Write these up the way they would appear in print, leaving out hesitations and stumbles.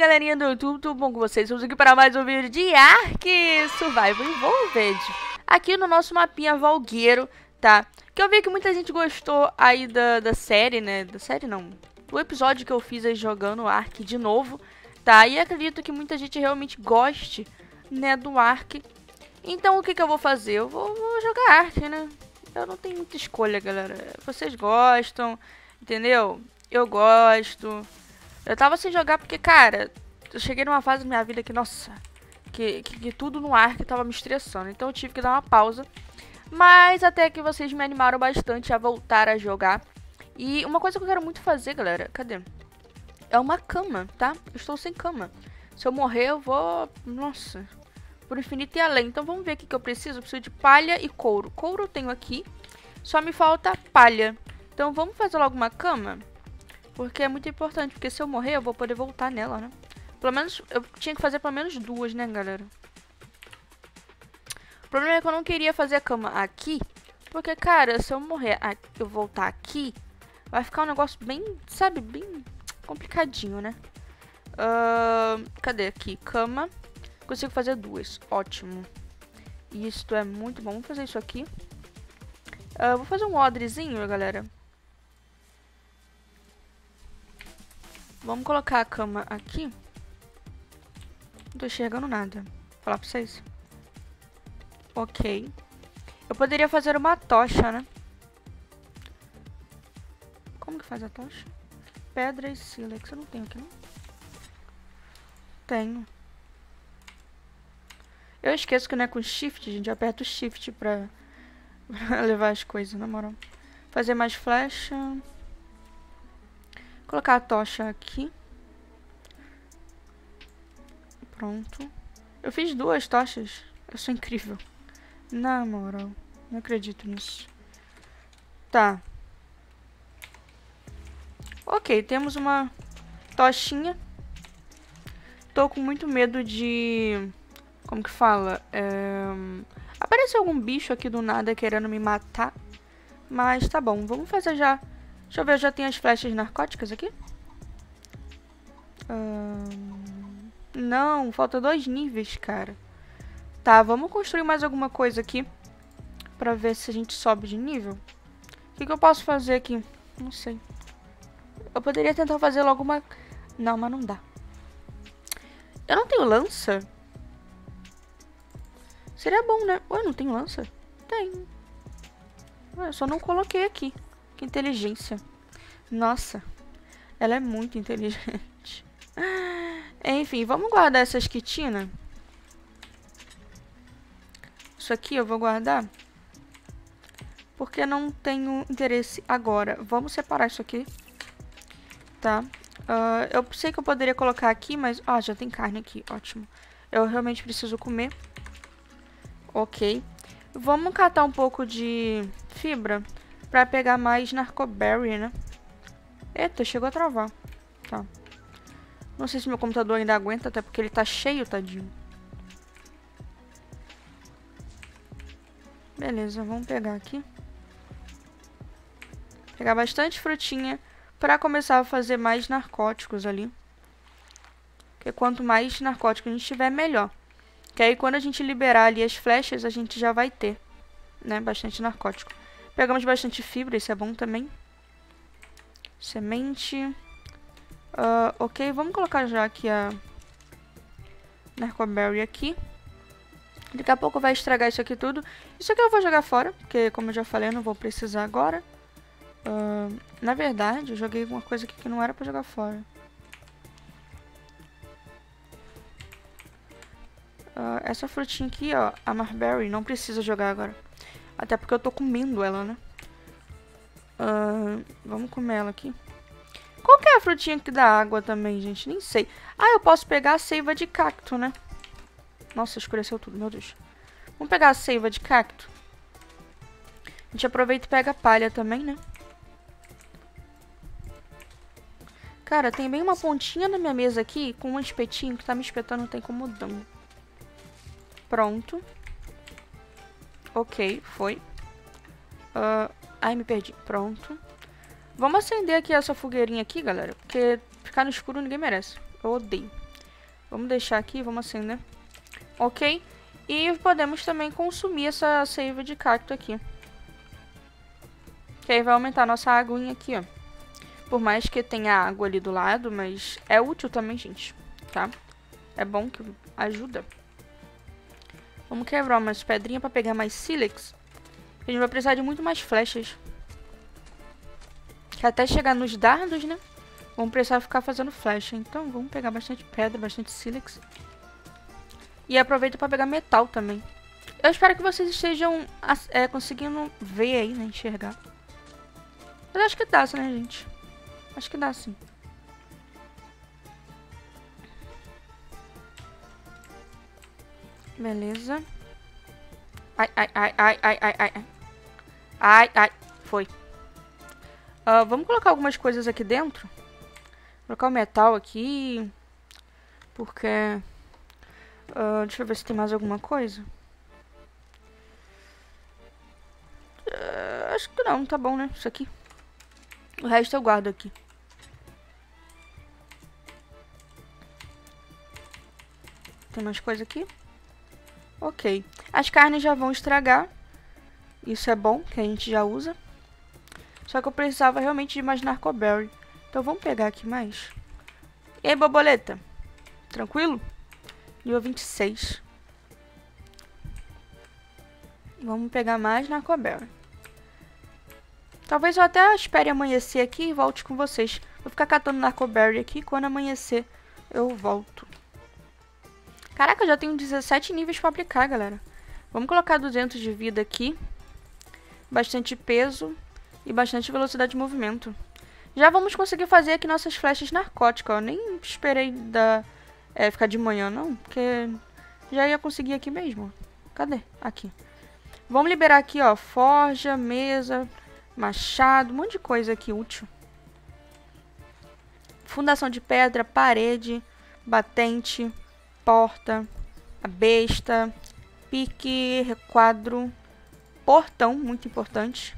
galerinha do YouTube, tudo bom com vocês? Estamos aqui para mais um vídeo de Ark Survival Evolved, aqui no nosso mapinha Valguero, tá? Que eu vi que muita gente gostou aí da série, né? Da série não, do episódio que eu fiz aí jogando Ark de novo, tá? E acredito que muita gente realmente goste, né, do Ark. Então o que que eu vou fazer? Eu vou jogar Ark, né? Eu não tenho muita escolha, galera. Vocês gostam, entendeu? Eu gosto. Eu tava sem jogar porque, cara, eu cheguei numa fase da minha vida que, nossa, que tudo no Ark tava me estressando. Então eu tive que dar uma pausa. Mas até que vocês me animaram bastante a voltar a jogar. E uma coisa que eu quero muito fazer, galera, cadê? É uma cama, tá? Eu estou sem cama. Se eu morrer, eu vou, nossa, por infinito e além. Então vamos ver o que eu preciso. Eu preciso de palha e couro. Couro eu tenho aqui, só me falta palha. Então vamos fazer logo uma cama, porque é muito importante, porque se eu morrer eu vou poder voltar nela, né? Pelo menos, eu tinha que fazer pelo menos duas, né, galera? O problema é que eu não queria fazer a cama aqui, porque, cara, se eu morrer, eu voltar aqui, vai ficar um negócio bem, sabe, bem complicadinho, né? Cadê aqui? Cama. Consigo fazer duas. Ótimo. Isto é muito bom. Vamos fazer isso aqui. Vou fazer um odrezinho, galera. Vamos colocar a cama aqui. Não tô enxergando nada. Vou falar pra vocês. Ok. Eu poderia fazer uma tocha, né? Como que faz a tocha? Pedra e sílex. Eu não tenho aqui, não? Tenho. Eu esqueço que não é com shift, gente. Eu aperto shift pra levar as coisas, na moral. Fazer mais flecha. Colocar a tocha aqui. Pronto. Eu fiz duas tochas. Eu sou incrível. Na moral. Não acredito nisso. Tá. Ok, temos uma tochinha. Tô com muito medo de... Como que fala? Apareceu algum bicho aqui do nada querendo me matar. Mas tá bom. Vamos fazer já... Deixa eu ver, eu já tenho as flechas narcóticas aqui? Não, falta 2 níveis, cara. Tá, vamos construir mais alguma coisa aqui pra ver se a gente sobe de nível. O que que eu posso fazer aqui? Não sei. Eu poderia tentar fazer logo uma... Não, mas não dá. Eu não tenho lança? Seria bom, né? Ué, não tenho lança? Tem. Ué, eu só não coloquei aqui. Inteligência. Nossa. Ela é muito inteligente. Enfim, vamos guardar essas quitinas. Isso aqui eu vou guardar, porque não tenho interesse agora. Vamos separar isso aqui. Tá. Eu sei que eu poderia colocar aqui, mas... Ah, já tem carne aqui. Ótimo. Eu realmente preciso comer. Ok. Vamos catar um pouco de fibra. Pra pegar mais narcoberry, né? Eita, chegou a travar. Tá. Não sei se meu computador ainda aguenta, até porque ele tá cheio, tadinho. Beleza, vamos pegar aqui. Pegar bastante frutinha pra começar a fazer mais narcóticos ali. Porque quanto mais narcótico a gente tiver, melhor. Que aí quando a gente liberar ali as flechas, a gente já vai ter, né, bastante narcótico. Pegamos bastante fibra, isso é bom também. Semente. Ok, vamos colocar já aqui a narcoberry aqui. Daqui a pouco vai estragar isso aqui tudo. Isso aqui eu vou jogar fora, porque como eu já falei, eu não vou precisar agora. Na verdade, eu joguei uma coisa aqui que não era pra jogar fora. Essa frutinha aqui, ó, a marberry, não precisa jogar agora. Até porque eu tô comendo ela, né? Vamos comer ela aqui. Qual que é a frutinha que dá água também, gente? Nem sei. Ah, eu posso pegar a seiva de cacto, né? Nossa, escureceu tudo, meu Deus. Vamos pegar a seiva de cacto. A gente aproveita e pega a palha também, né? Cara, tem bem uma pontinha na minha mesa aqui com um espetinho que tá me espetando, tá incomodando. Pronto. Ok, foi. Ai, me perdi. Pronto. Vamos acender aqui essa fogueirinha aqui, galera. Porque ficar no escuro ninguém merece. Eu odeio. Vamos deixar aqui, vamos assim, né? Ok. E podemos também consumir essa seiva de cacto aqui. Que aí vai aumentar a nossa aguinha aqui, ó. Por mais que tenha água ali do lado, mas é útil também, gente, tá? É bom que ajuda. Vamos quebrar umas pedrinhas para pegar mais sílex. A gente vai precisar de muito mais flechas. Que até chegar nos dardos, né? Vamos precisar ficar fazendo flecha. Então vamos pegar bastante pedra, bastante sílex. E aproveita para pegar metal também. Eu espero que vocês estejam conseguindo ver aí, né? Enxergar. Mas acho que dá, né, gente? Acho que dá, sim. Beleza. Ai, ai, ai, ai, ai, ai, ai. Ai, ai. Foi. Vamos colocar algumas coisas aqui dentro. Colocar o metal aqui. Porque... deixa eu ver se tem mais alguma coisa. Acho que não, tá bom, né? Isso aqui. O resto eu guardo aqui. Tem mais coisa aqui? Ok. As carnes já vão estragar. Isso é bom, que a gente já usa. Só que eu precisava realmente de mais narcoberry. Então vamos pegar aqui mais. E aí, borboleta? Tranquilo? Nível 26. Vamos pegar mais narcoberry. Talvez eu até espere amanhecer aqui e volte com vocês. Vou ficar catando narcoberry aqui. Quando amanhecer, eu volto. Caraca, eu já tenho 17 níveis pra aplicar, galera. Vamos colocar 200 de vida aqui. Bastante peso e bastante velocidade de movimento. Já vamos conseguir fazer aqui nossas flechas narcóticas, ó. Nem esperei ficar de manhã, não. Porque já ia conseguir aqui mesmo. Cadê? Aqui. Vamos liberar aqui, ó. Forja, mesa, machado, um monte de coisa aqui útil. Fundação de pedra, parede, batente... Porta, a besta, pique, requadro, portão, muito importante.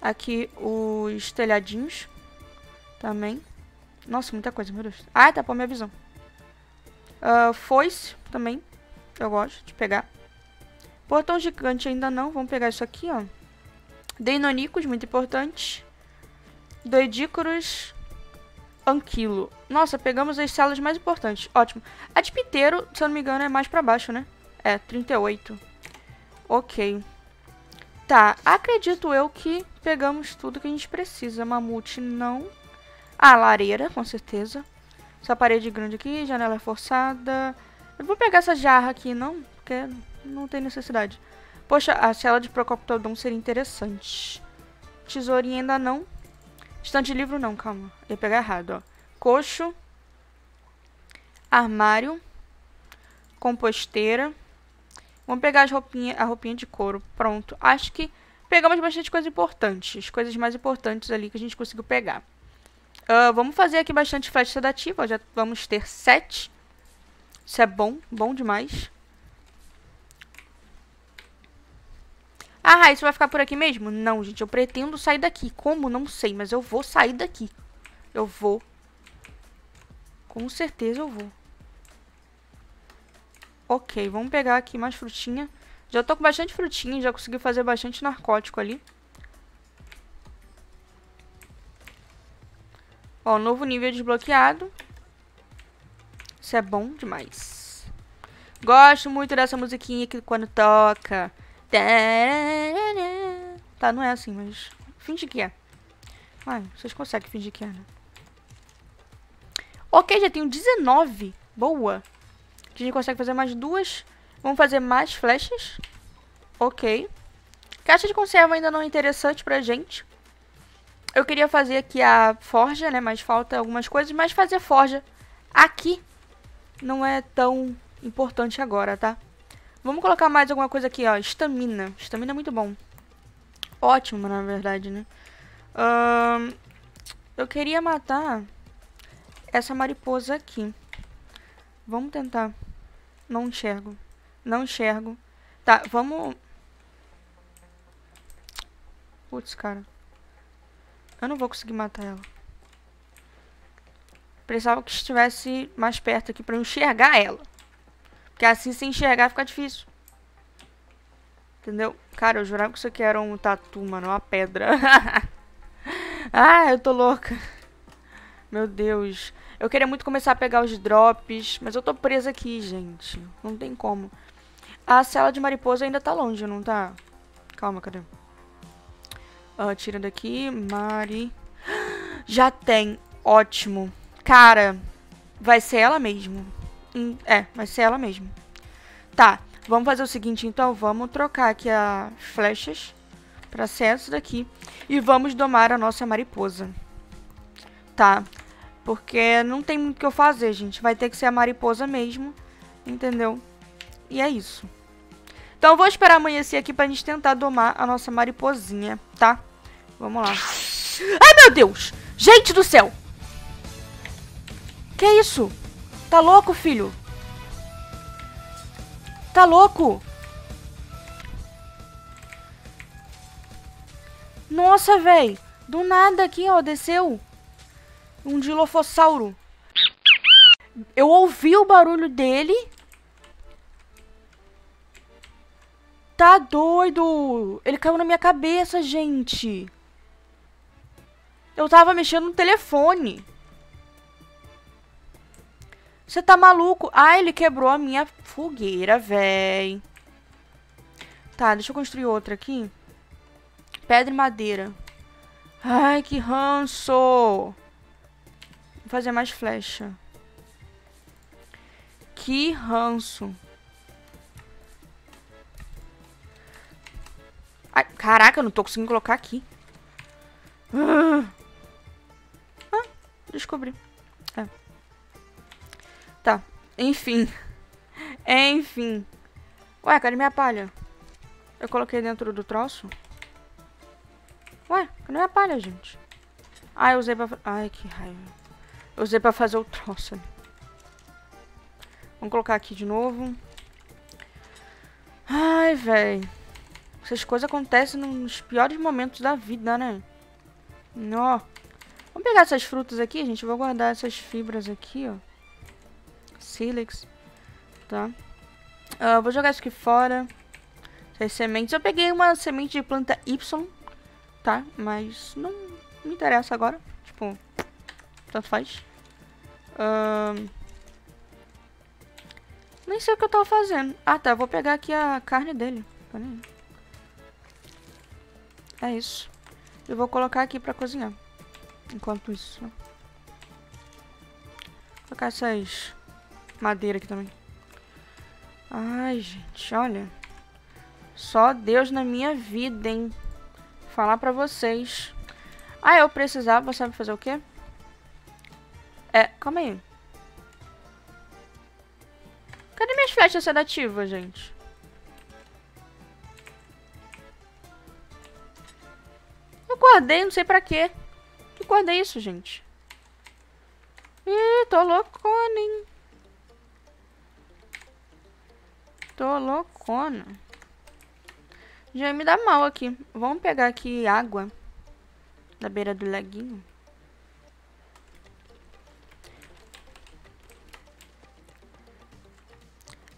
Aqui os telhadinhos também. Nossa, muita coisa, meu Deus. Ah, tá, pô, minha visão. Foice também, eu gosto de pegar. Portão gigante ainda não, vamos pegar isso aqui, ó. Deinonikos, muito importante. Doidicurus. Anquilo. Nossa, pegamos as células mais importantes. Ótimo. A de piteiro, se eu não me engano, é mais pra baixo, né? É, 38. Ok. Tá, acredito eu que pegamos tudo que a gente precisa. Mamute, não. Ah, lareira, com certeza. Essa parede grande aqui, janela reforçada. Eu vou pegar essa jarra aqui, não? Porque não tem necessidade. Poxa, a célula de Procoptodon seria interessante. Tesourinha ainda não. Estante de livro não, calma. Ia pegar errado, ó. Coxo. Armário. Composteira. Vamos pegar as roupinhas, a roupinha de couro. Pronto. Acho que pegamos bastante coisa importante. As coisas mais importantes ali que a gente conseguiu pegar. Vamos fazer aqui bastante flecha sedativa. Já vamos ter 7. Isso é bom. Bom demais. Ah, isso vai ficar por aqui mesmo? Não, gente, eu pretendo sair daqui. Como? Não sei, mas eu vou sair daqui. Eu vou. Com certeza eu vou. Ok, vamos pegar aqui mais frutinha. Já tô com bastante frutinha, já consegui fazer bastante narcótico ali. Ó, novo nível desbloqueado. Isso é bom demais. Gosto muito dessa musiquinha que quando toca... Tá, não é assim, mas finge que é. Vai, vocês conseguem fingir que é, né? Ok, já tenho 19. Boa. A gente consegue fazer mais duas. Vamos fazer mais flechas. Ok. Caixa de conserva ainda não é interessante pra gente. Eu queria fazer aqui a forja, né? Mas falta algumas coisas. Mas fazer forja aqui não é tão importante agora, tá? Vamos colocar mais alguma coisa aqui, ó. Estamina. Estamina é muito bom. Ótimo, na verdade, né? Eu queria matar essa mariposa aqui. Vamos tentar. Não enxergo. Não enxergo. Tá, vamos... Putz, cara. Eu não vou conseguir matar ela. Precisava que estivesse mais perto aqui pra eu enxergar ela. Porque assim, se enxergar, fica difícil. Entendeu? Cara, eu jurava que isso aqui era um tatu, mano. Uma pedra. Ah, eu tô louca. Meu Deus. Eu queria muito começar a pegar os drops. Mas eu tô presa aqui, gente. Não tem como. A cela de mariposa ainda tá longe, não tá? Calma, cadê? Tira daqui. Mari. Já tem. Ótimo. Cara, vai ser ela mesmo. É, vai ser ela mesmo. Tá, vamos fazer o seguinte, então. Vamos trocar aqui as flechas pra ser essa daqui. E vamos domar a nossa mariposa. Tá. Porque não tem muito o que eu fazer, gente. Vai ter que ser a mariposa mesmo. Entendeu? E é isso. Então eu vou esperar amanhecer aqui pra gente tentar domar a nossa mariposinha, tá? Vamos lá. Ai, meu Deus! Gente do céu! Que isso? Tá louco, filho? Tá louco? Nossa, véi! Do nada aqui, ó, desceu um Dilofossauro. Eu ouvi o barulho dele. Tá doido. Ele caiu na minha cabeça, gente. Eu tava mexendo no telefone. Você tá maluco? Ah, ele quebrou a minha fogueira, véi. Tá, deixa eu construir outra aqui. Pedra e madeira. Ai, que ranço. Fazer mais flecha. Que ranço. Ai, caraca, eu não tô conseguindo colocar aqui. Ah, descobri. É. Tá, enfim. Enfim. Ué, cadê minha palha? Eu coloquei dentro do troço? Ué, cadê minha palha, gente? Ah, eu usei pra... Ai, que raiva. Eu usei pra fazer o troço. Vamos colocar aqui de novo. Ai, velho. Essas coisas acontecem nos piores momentos da vida, né? Ó. Vamos pegar essas frutas aqui, gente. Eu vou guardar essas fibras aqui, ó. Sílex. Tá. Vou jogar isso aqui fora. Essas sementes. Eu peguei uma semente de planta Y. Tá? Mas não me interessa agora. Tipo... Tanto faz. Nem sei o que eu tava fazendo. Ah, tá. Eu vou pegar aqui a carne dele. É isso. Eu vou colocar aqui pra cozinhar. Enquanto isso. Vou colocar essas madeiras aqui também. Ai, gente. Olha. Só Deus na minha vida, hein. Vou falar pra vocês. Ah, eu precisava. Sabe fazer o quê? É, calma aí. Cadê minhas flechas sedativas, gente? Eu guardei, não sei pra quê. Eu guardei isso, gente. Ih, tô loucona, hein? Tô loucona. Já me dá mal aqui. Vamos pegar aqui água. Da beira do laguinho.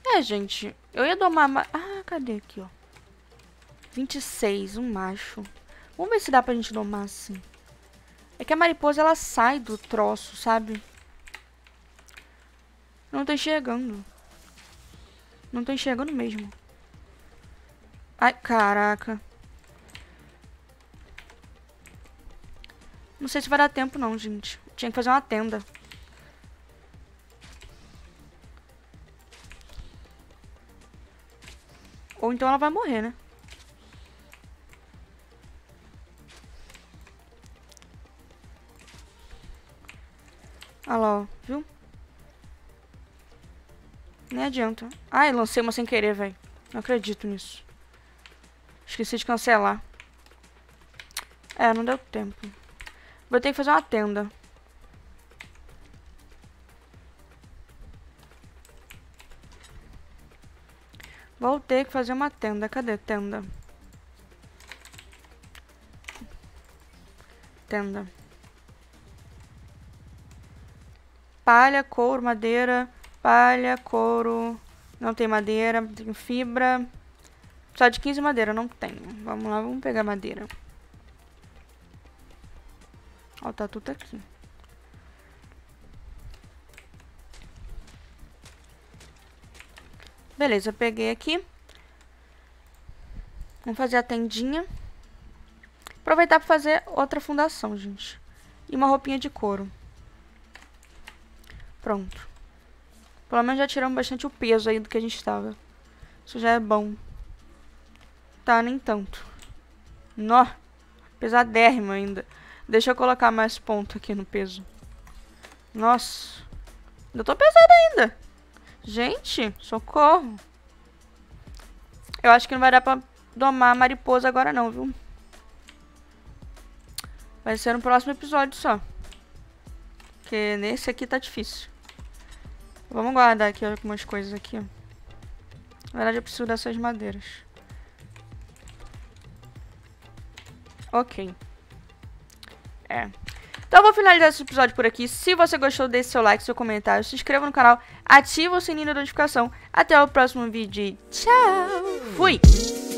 É, gente, eu ia domar... Ah, cadê aqui, ó? 26, um macho. Vamos ver se dá pra gente domar assim. É que a mariposa, ela sai do troço, sabe? Não tô enxergando. Não tô enxergando mesmo. Ai, caraca. Não sei se vai dar tempo não, gente. Tinha que fazer uma tenda. Ou então ela vai morrer, né? Olha lá, ó. Viu? Nem adianta. Ai, lancei uma sem querer, velho. Não acredito nisso. Esqueci de cancelar. É, não deu tempo. Vou ter que fazer uma tenda. Vou ter que fazer uma tenda. Cadê tenda? Tenda. palha, couro, madeira, palha, couro, não tem madeira, tem fibra, só de 15 madeira, não tenho. Vamos lá, vamos pegar madeira. Ó, tá tudo aqui. Beleza, eu peguei aqui. Vamos fazer a tendinha. Aproveitar para fazer outra fundação, gente. E uma roupinha de couro. Pronto. Pelo menos já tiramos bastante o peso aí do que a gente estava. Isso já é bom. Tá, nem tanto. Nó! Pesadérrimo ainda. Deixa eu colocar mais ponto aqui no peso. Nossa! Ainda tô pesada ainda! Gente, socorro! Eu acho que não vai dar pra domar a mariposa agora não, viu? Vai ser no próximo episódio só. Porque nesse aqui tá difícil. Vamos guardar aqui algumas coisas aqui. Na verdade eu preciso dessas madeiras. Ok. É. Então eu vou finalizar esse episódio por aqui. Se você gostou, deixe seu like, seu comentário, se inscreva no canal, ativa o sininho da notificação. Até o próximo vídeo. Tchau. Fui.